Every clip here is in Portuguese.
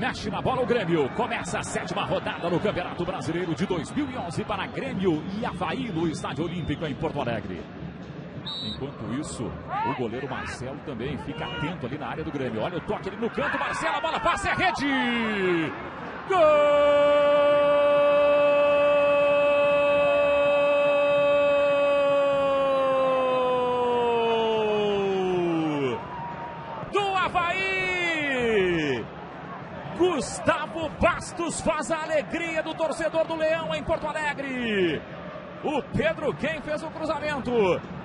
Mexe na bola o Grêmio. Começa a 7ª rodada no Campeonato Brasileiro de 2011 para Grêmio e Avaí no Estádio Olímpico em Porto Alegre. Enquanto isso, o goleiro Marcelo também fica atento ali na área do Grêmio. Olha o toque ali no canto, Marcelo, a bola passa, é rede! Gol! Do Avaí! Gustavo Bastos faz a alegria do torcedor do Leão em Porto Alegre. O Pedro Ken fez o cruzamento,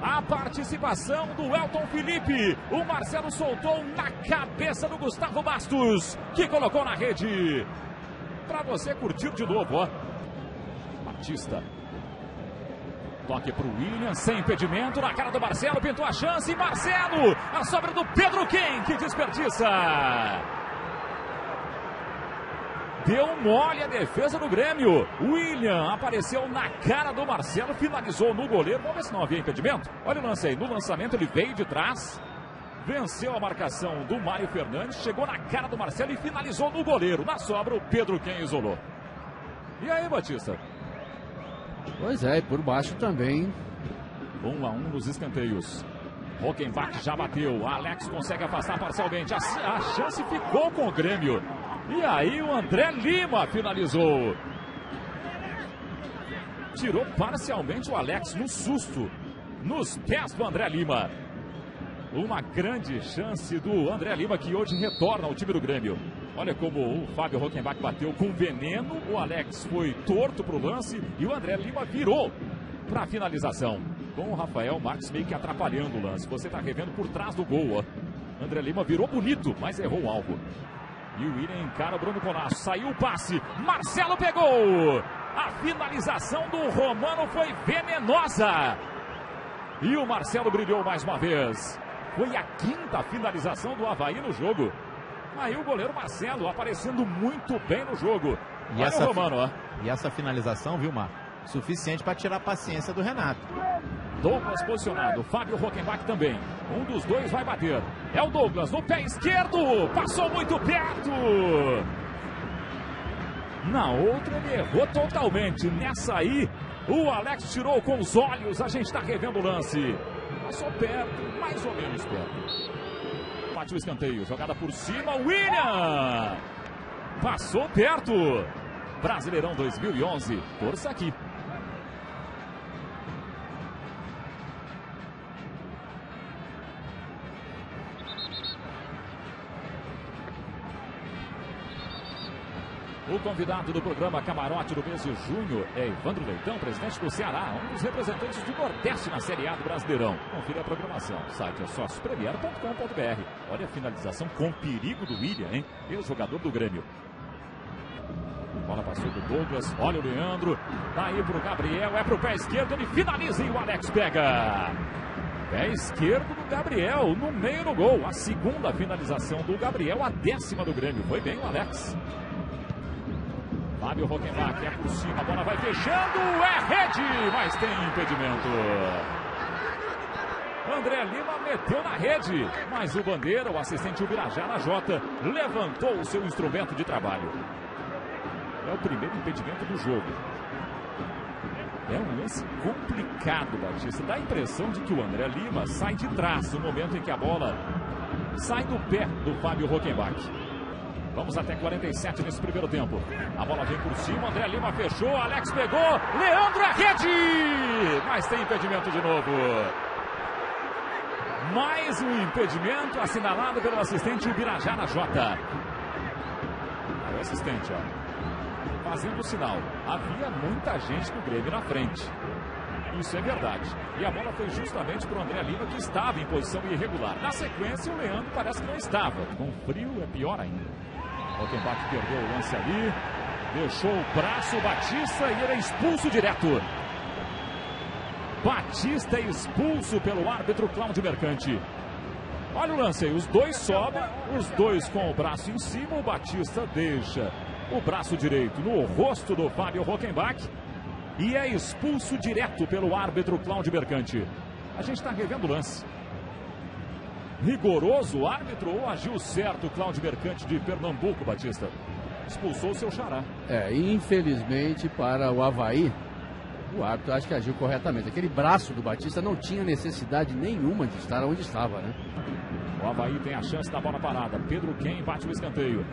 a participação do Welton Felipe, o Marcelo soltou na cabeça do Gustavo Bastos, que colocou na rede. Para você curtir de novo, ó. Batista, toque para o William, sem impedimento, na cara do Marcelo, pintou a chance, e Marcelo, a sobra do Pedro Ken, que desperdiça. Deu mole a defesa do Grêmio. William apareceu na cara do Marcelo, finalizou no goleiro. Vamos ver se não havia impedimento. Olha o lance aí. No lançamento ele veio de trás, venceu a marcação do Mário Fernandes, chegou na cara do Marcelo e finalizou no goleiro. Na sobra o Pedro Ken isolou. E aí, Batista? Pois é, e por baixo também. 1 a 1 nos escanteios. Rochemback já bateu. Aleks consegue afastar parcialmente. A chance ficou com o Grêmio. E aí o André Lima finalizou. Tirou parcialmente o Aleks no susto, nos pés do André Lima. Uma grande chance do André Lima, que hoje retorna ao time do Grêmio. Olha como o Fábio Rochemback bateu com veneno. O Aleks foi torto para o lance e o André Lima virou para a finalização. Com o Rafael Marques meio que atrapalhando o lance. Você está revendo por trás do gol, ó. André Lima virou bonito, mas errou algo. E o William encara o Bruno Colasso, saiu o passe, Marcelo pegou! A finalização do Romano foi venenosa! E o Marcelo brilhou mais uma vez. Foi a 5ª finalização do Avaí no jogo. Aí o goleiro Marcelo aparecendo muito bem no jogo. E olha o Romano, ó. E essa finalização, viu, Mar? Suficiente para tirar a paciência do Renato. Douglas posicionado, Fábio Rochemback também. Um dos dois vai bater. É o Douglas no pé esquerdo, passou muito perto. Na outra ele errou totalmente. Nessa aí, o Aleks tirou com os olhos. A gente está revendo o lance. Passou perto, mais ou menos perto. Bate o escanteio, jogada por cima, William! Passou perto. Brasileirão 2011, força aqui. O convidado do programa Camarote do mês de junho é Evandro Leitão, presidente do Ceará, um dos representantes do Nordeste na Série A do Brasileirão. Confira a programação. O site é sócio Premier.com.br. Olha a finalização com perigo do William, hein? Ex-jogador do Grêmio. Bola passou do Douglas, olha o Leandro, daí pro Gabriel, é pro pé esquerdo, ele finaliza e o Aleks pega. Pé esquerdo do Gabriel, no meio do gol. A 2ª finalização do Gabriel, a 10ª do Grêmio. Foi bem o Aleks. Fábio Rochemback é por cima, a bola vai fechando, é rede, mas tem impedimento. André Lima meteu na rede, mas o bandeira, o assistente Ubirajara Jota, levantou o seu instrumento de trabalho. É o primeiro impedimento do jogo. É um lance complicado, Batista. Dá a impressão de que o André Lima sai de trás no momento em que a bola sai do pé do Fábio Rochemback. Vamos até 47 nesse primeiro tempo. A bola vem por cima, André Lima fechou, Aleks pegou, Leandro a rede! Mas tem impedimento de novo. Mais um impedimento assinalado pelo assistente Ubirajara Jota. É o assistente, ó. Fazendo o sinal, havia muita gente do Grêmio na frente. Isso é verdade. E a bola foi justamente para o André Lima, que estava em posição irregular. Na sequência, o Leandro parece que não estava. Com frio é pior ainda. Rochemback perdeu o lance ali, deixou o braço, Batista, e ele é expulso direto. Batista expulso pelo árbitro Cláudio Mercante. Olha o lance aí, os dois sobem, os dois com o braço em cima, o Batista deixa o braço direito no rosto do Fábio Rochemback e é expulso direto pelo árbitro Cláudio Mercante. A gente está revendo o lance. rigoroso o árbitro ou agiu certo o Cláudio Mercante de Pernambuco, Batista? Expulsou o seu xará. É, infelizmente para o Avaí, o árbitro acho que agiu corretamente. Aquele braço do Batista não tinha necessidade nenhuma de estar onde estava, né? O Avaí tem a chance da bola parada. Pedro Ken bate o escanteio.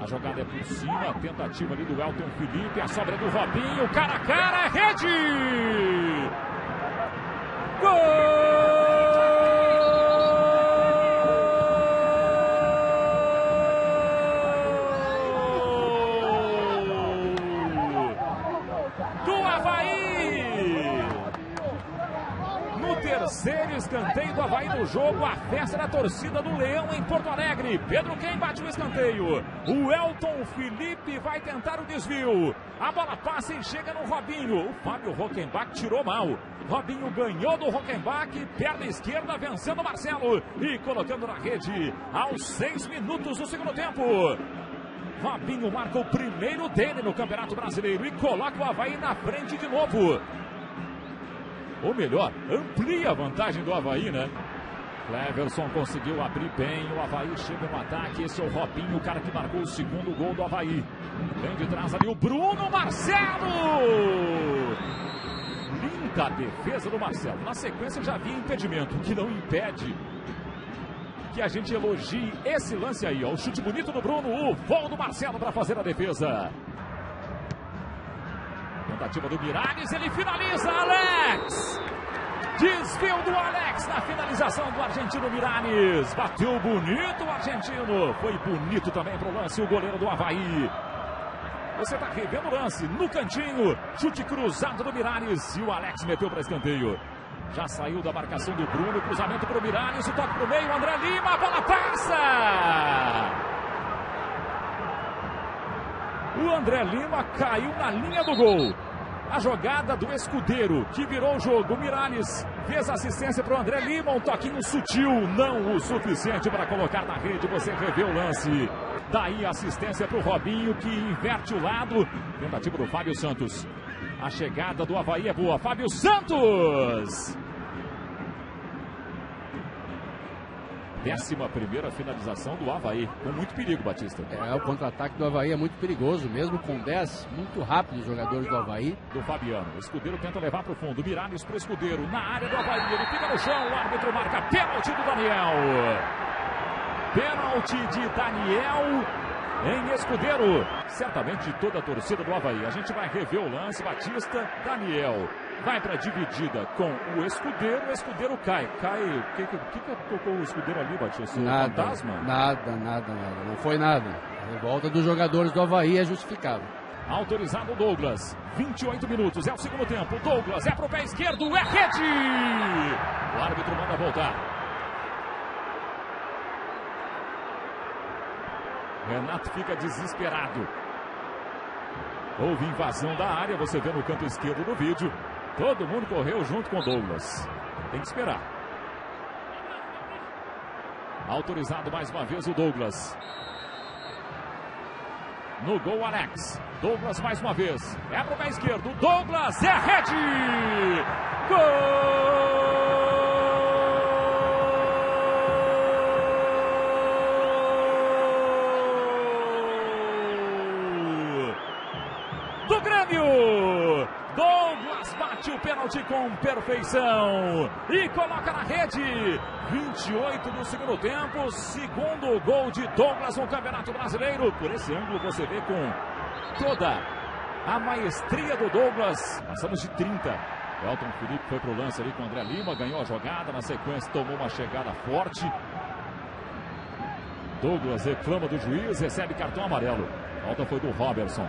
A jogada é por cima, a tentativa ali do Welton Felipe, a sobra do Robinho, cara a cara, rede! Gol! Terceiro escanteio do Avaí do jogo, a festa da torcida do Leão em Porto Alegre. Pedro Ken bate o escanteio, o Welton Felipe vai tentar o desvio, a bola passa e chega no Robinho. O Fábio Rochemback tirou mal, Robinho ganhou do Rochemback, perna esquerda vencendo o Marcelo e colocando na rede aos 6 minutos do segundo tempo. Robinho marca o primeiro dele no Campeonato Brasileiro e coloca o Avaí na frente de novo. Ou melhor, amplia a vantagem do Avaí, né? Cleverson conseguiu abrir bem, o Avaí chega no ataque, esse é o Robinho, o cara que marcou o segundo gol do Avaí. Vem de trás ali o Bruno Marcelo! Linda a defesa do Marcelo. Na sequência já havia impedimento, que não impede que a gente elogie esse lance aí, ó. O chute bonito do Bruno, o voo do Marcelo para fazer a defesa. Tentativa do Miralles, ele finaliza, Aleks! Desvio do Aleks na finalização do argentino Miralles. Bateu bonito o argentino, foi bonito também para o lance o goleiro do Avaí. Você está revendo o lance no cantinho, chute cruzado do Miralles e o Aleks meteu para escanteio. Já saiu da marcação do Bruno, cruzamento para o Miralles, o toque para o meio, André Lima, a bola passa! O André Lima caiu na linha do gol. A jogada do Escudero, que virou o jogo. O Miralles fez assistência para o André Lima. Um toquinho sutil, não o suficiente para colocar na rede. Você revê o lance. Daí assistência para o Robinho, que inverte o lado. Tentativa do Fábio Santos. A chegada do Avaí é boa. Fábio Santos! 11ª finalização do Avaí, com muito perigo, Batista. É, o contra-ataque do Avaí é muito perigoso, mesmo com 10, muito rápido os jogadores do Avaí. Do Fabiano, o Escudero tenta levar para o fundo, Miralles para o Escudero, na área do Avaí, ele fica no chão, o árbitro marca pênalti do Daniel. Pênalti de Daniel em Escudero, certamente de toda a torcida do Avaí. A gente vai rever o lance, Batista, Daniel. Vai para a dividida com o Escudero cai. Cai, o que tocou o Escudero ali, Batista? Nada, fantasma? Nada. Não foi nada. A revolta dos jogadores do Avaí é justificável. Autorizado o Douglas. 28 minutos, é o segundo tempo. Douglas é pro pé esquerdo, é rede! O árbitro manda voltar. Renato fica desesperado. Houve invasão da área, você vê no canto esquerdo do vídeo. Todo mundo correu junto com o Douglas. Tem que esperar. Autorizado mais uma vez o Douglas. No gol, Aleks. Douglas mais uma vez. É pro pé esquerdo. Douglas é rede! Gol! O pênalti com perfeição e coloca na rede. 28 do segundo tempo, segundo gol de Douglas no Campeonato Brasileiro. Por esse ângulo você vê com toda a maestria do Douglas. Passamos de 30. Welton Felipe foi pro lance ali com o André Lima, ganhou a jogada, na sequência tomou uma chegada forte. Douglas reclama do juiz, recebe cartão amarelo. Falta foi do Robertson.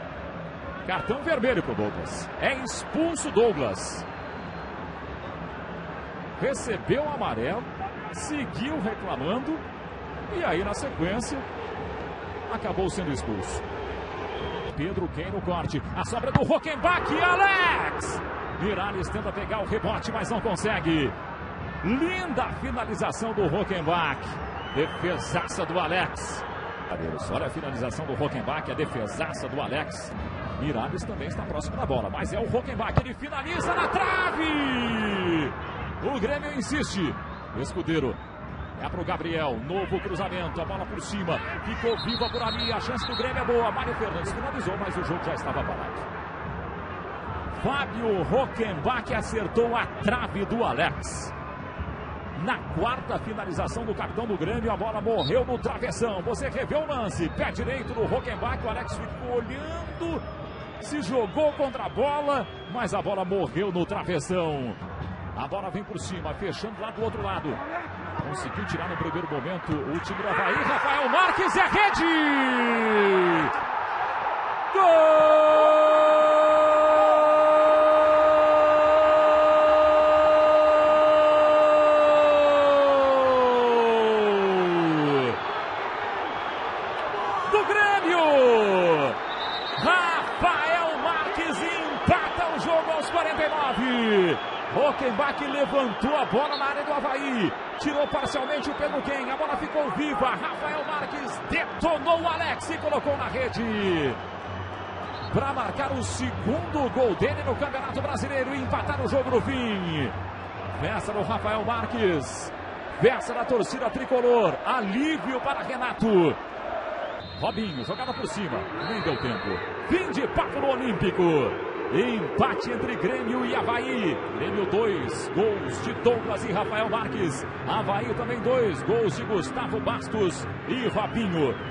Cartão vermelho para o Douglas. É expulso Douglas. Recebeu o amarelo, seguiu reclamando e aí na sequência acabou sendo expulso. Pedro Ken no corte. A sobra do Rochemback e Aleks. Miralles tenta pegar o rebote, mas não consegue. Linda a finalização do Rochemback. Defesaça do Aleks. Olha a finalização do Rochemback, a defesaça do Aleks. Miralles também está próximo da bola, mas é o Rochemback, ele finaliza na trave! O Grêmio insiste, Escudero É pro Gabriel, novo cruzamento, a bola por cima, ficou viva por ali, a chance do Grêmio é boa. Mário Fernandes finalizou, mas o jogo já estava parado. Fábio Rochemback acertou a trave do Aleks. Na quarta finalização do capitão do Grêmio, a bola morreu no travessão. Você revê o lance, pé direito do Rochemback, o Aleks ficou olhando, se jogou contra a bola, mas a bola morreu no travessão. A bola vem por cima, fechando lá do outro lado. Conseguiu tirar no primeiro momento o time do Avaí, Rafael Marques, é rede! Gol! Rochemback levantou a bola na área do Avaí, tirou parcialmente o Pedro Ken, a bola ficou viva, Rafael Marques detonou o Aleks e colocou na rede para marcar o segundo gol dele no Campeonato Brasileiro e empatar o jogo no fim. Festa do Rafael Marques, festa da torcida tricolor, alívio para Renato. Robinho, jogada por cima, nem deu tempo, fim de papo no Olímpico. Empate entre Grêmio e Avaí. Grêmio 2, gols de Douglas e Rafael Marques. Avaí também 2, gols de Gustavo Bastos e Robinho.